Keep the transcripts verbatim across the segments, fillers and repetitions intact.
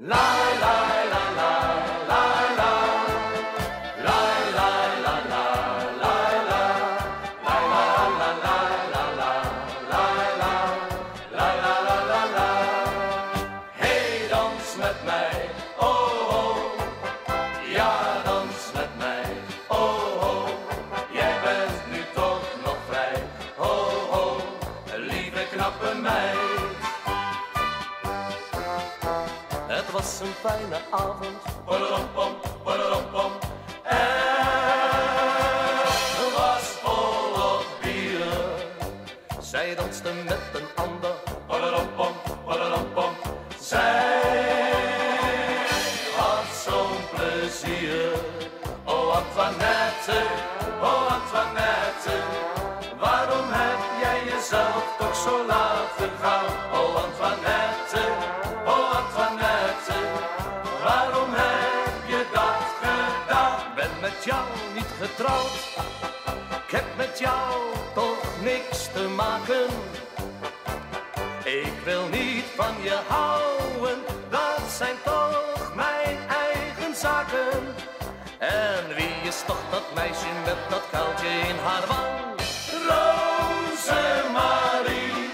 La la. Het was een fijne avond, balarompom, balarompom. Er was volop bier. Zij danste met een ander, balarompom, balarompom. Zij had zo'n plezier. Oh Antoinette, oh Antoinette, waarom heb jij jezelf toch zo laten gaan? Oh Antoinette, oh Antoinette. Waarom heb je dat gedaan? Ben met jou niet getrouwd. Ik heb met jou toch niks te maken. Ik wil niet van je houden. Dat zijn toch mijn eigen zaken. En wie is toch dat meisje met dat kuiltje in haar wang? Rozemarie,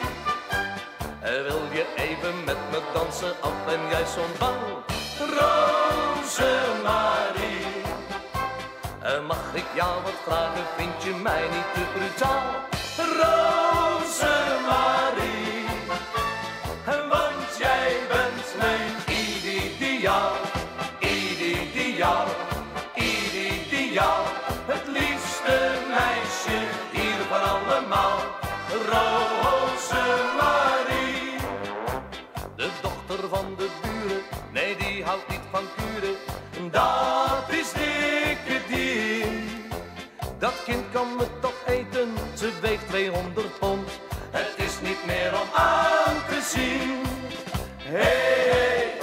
wil je even met me dansen? Al ben jij zo'n bang. Rozemarie, mag ik jou wat vragen? Vind je mij niet te brutaal? Rozemarie, want jij bent mijn ideaal, ideaal, ideaal, het liefste meisje hier van allemaal. Rozemarie, de dochter van de buren, nee die houdt niet van kuren. Dat is dikke dier. Dat kind kan me toch eten, ze weegt tweehonderd pond. Het is niet meer om aan te zien. Hé, hey, hey,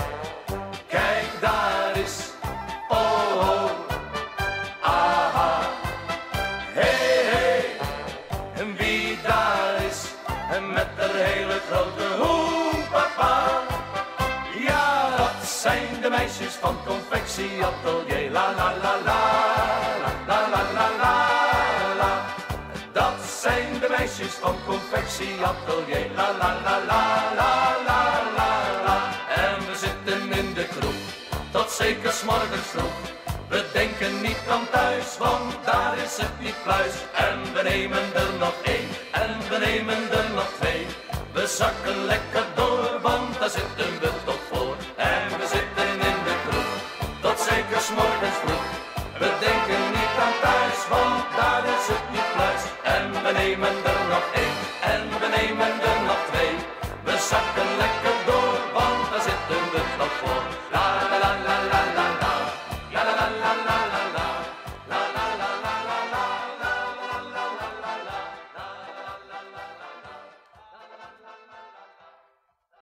kijk daar eens. Oh, oh, aha. Hé, hey, hey, en wie daar is, en met haar hele grote hoen, papa. Zijn de meisjes van Confectie Atelier. La la la la, la la la la la. Dat zijn de meisjes van Confectie Atelier. La la la la la la la. En we zitten in de kroeg, tot zeker 's morgens vroeg. We denken niet aan thuis, want daar is het niet pluis. En we nemen er nog één, en we nemen er nog twee. We zakken lekker door, want daar zitten we toch.